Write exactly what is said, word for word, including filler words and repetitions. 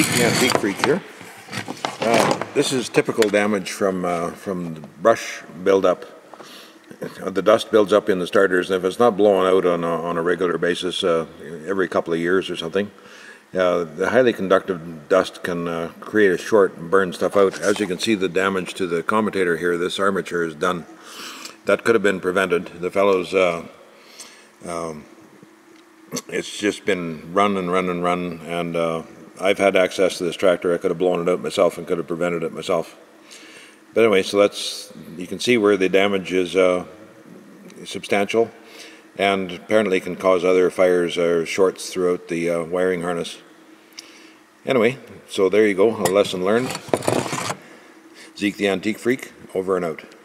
Zeke the Antique Freak here. Uh, this is typical damage from uh, from the brush buildup. The dust builds up in the starters, and if it's not blown out on a, on a regular basis, uh, every couple of years or something, uh, the highly conductive dust can uh, create a short and burn stuff out. As you can see, the damage to the commutator here, this armature is done. That could have been prevented. The fellow's uh, um, it's just been run and run and run, and uh, I've had access to this tractor. I could have blown it out myself and could have prevented it myself. But anyway, so that's, you can see where the damage is uh, substantial, and apparently can cause other fires or shorts throughout the uh, wiring harness. Anyway, so there you go, a lesson learned. Zeke the Antique Freak, over and out.